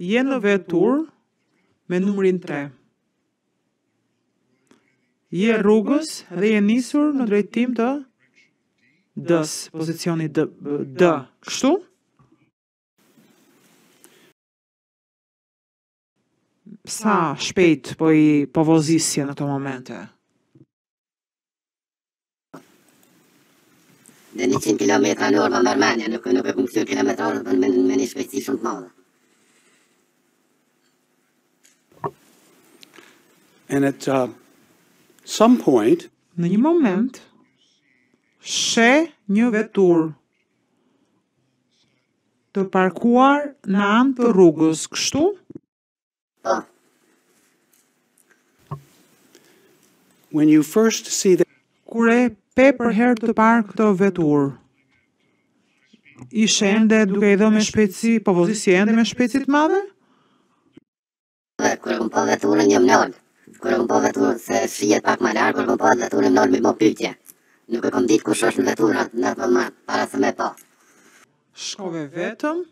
Jenë në vetur me numrin 3. Je rrugës dhe je nisur në drejtim të dës, pozicionit dë. Kështu? Sa shpejt po i povozisje në të momente? 100 kilometra në orë në Armenia, nuk e punktoj kilometra orë dhe me një shpejtësi shumë të madhe. And at some point, në një moment, sheh një vetur të parkuar në anë të rrugës, kështu? Po. When you first see the Kure pe për herë të parë këtë vetur. Ishe ende duke I dhënë me shpejtësi, po vozisi ende me shpejtësi të madhe? Kur unë po veturën jam nol. Kur unë po veturën se shihet pak më larg, kur unë po veturën nol më pyetje. Nuk e kam ditë kush është në veturën në atë moment, para se më pa. Shkove vetëm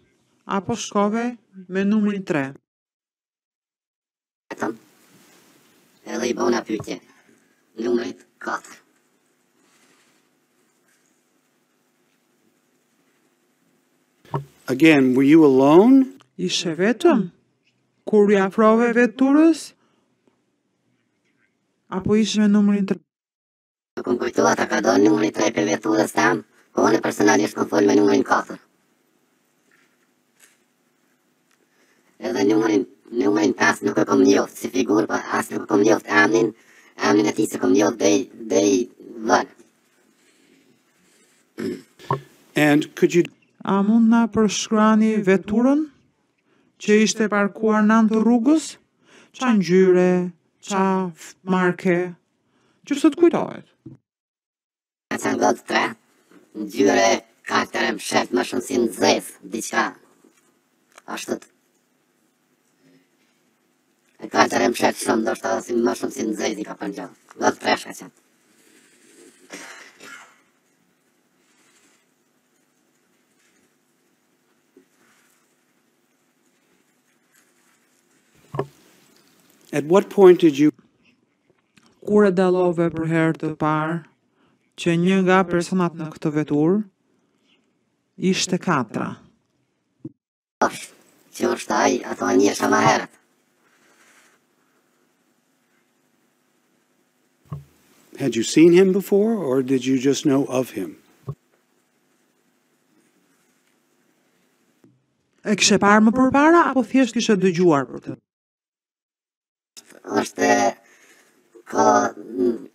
apo shkove me numrin 3? Vetëm. Edhe I bëna pyetje. Numri 4. Again, were you alone? Ishe vetëm? Kur I afrove veturës? Apo ishe me numrin 3? Këm kujtua ta ka do numrin 3 për veturës tam, po unë personalisht këm fol me numrin 4. Edhe numrin 5 nuk e këm njoft, si figur, pa as nuk e këm njoft amnin e ti se këm njoft dhe I vënë. And could you... A mund na përshkrani veturën që ishte parkuar në anë të rrugës? Qa ngjyre, qa marke, që së të kujtohet? Qa ngod 3, ngjyre ka tërë më shef më shumë si në zezë, diqa, ashtët. Ka tërë më shef shumë, do shtë më shumë si në zezë I ka përngjallë. Ngod 3 shka qëtë. At what point did you... Kur e dallove për herë të parë që një nga personat në këtë vetur ishte 4? Që është ai, ato një është më herët. Had you seen him before, or did you just know of him? E kishe parë më përpara, apo thjesht kishe dëgjuar për të? Është ko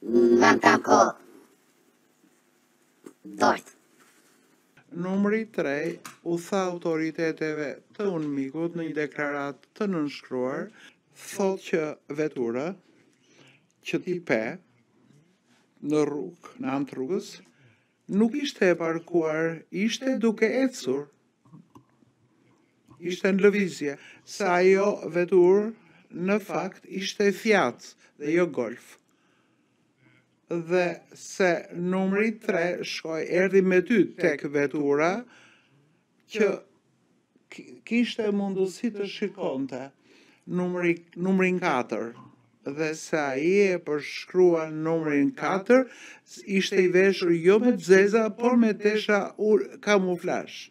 në tam ko dojtë. Numri 3 u tha autoriteteve të unmikut në një deklarat të nënshkruar, thot që vetura që ti pe në rrugë, në anë të rrugës, nuk ishte e parkuar, ishte duke ecur, ishte në lëvizje, se ajo vetur në fakt ishte Fiat dhe jo Golf. Dhe se numri 3 shkoi erdhi me ty tek vetura që kishte mundësi të shikonte numrin 4 dhe se ai e përshkruan numrin 4 ishte I veshur jo me zeza por me tesha kamuflazh.